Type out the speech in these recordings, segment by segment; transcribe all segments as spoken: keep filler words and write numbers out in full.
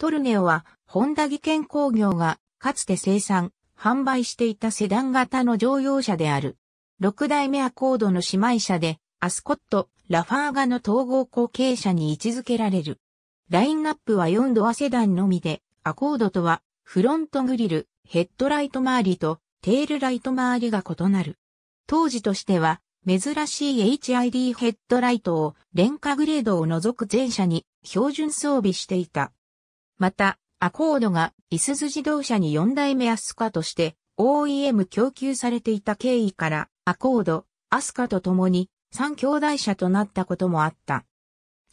トルネオは、ホンダ技研工業が、かつて生産、販売していたセダン型の乗用車である。ろく代目アコードの姉妹車で、アスコット、ラファーガの統合後継車に位置づけられる。ラインナップはよんドアセダンのみで、アコードとは、フロントグリル、ヘッドライト周りと、テールライト周りが異なる。当時としては、珍しい エイチアイディー ヘッドライトを、廉価グレードを除く全車に、標準装備していた。また、アコードが、いすゞ自動車によん代目アスカとして、オーイーエム 供給されていた経緯から、アコード、アスカと共に、三兄弟車となったこともあった。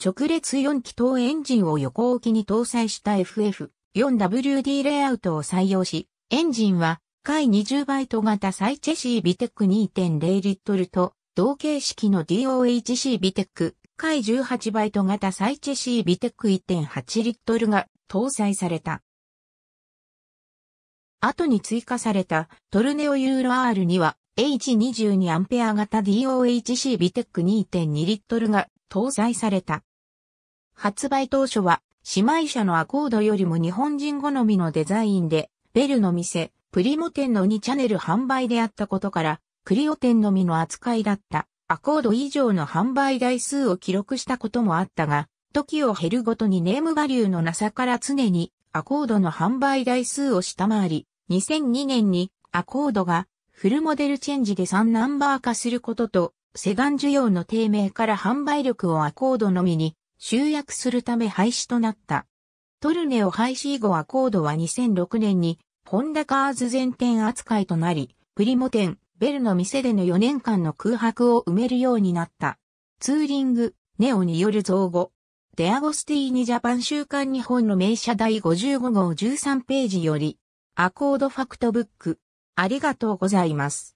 直列よん気筒エンジンを横置きに搭載した エフエフフォーダブリューディー レイアウトを採用し、エンジンは、回にじゅうバイト型サイチェシー ブイティーイーシー にてんゼロ リットルと、同形式の ディーオーエイチシー ブイティーイーシー、回じゅうはちバイト型サイチェシー ブイティーイーシー いってんはち リットルが搭載された。後に追加されたトルネオユーロ アール には、エイチにじゅうにアンペア 型 ディーオーエイチシー ブイティーイーシー にてんに リットルが搭載された。発売当初は、姉妹車のアコードよりも日本人好みのデザインで、ベルの店、プリモ店のにチャンネル販売であったことから、クリオ店のみの扱いだった、アコード以上の販売台数を記録したこともあったが、時を経るごとにネームバリューのなさから常に、アコードの販売台数を下回り、にせんにねんに、アコードが、フルモデルチェンジでさんナンバー化することと、セダン需要の低迷から販売力をアコードのみに集約するため廃止となった。トルネオ廃止以後アコードはにせんろくねんにホンダカーズ全店扱いとなり、プリモ店、ベルの店でのよねんかんの空白を埋めるようになった。ツーリング、ネオによる造語。デアゴスティーニジャパン週刊日本の名車第ごじゅうご号じゅうさんページより、アコードファクトブック。ありがとうございます。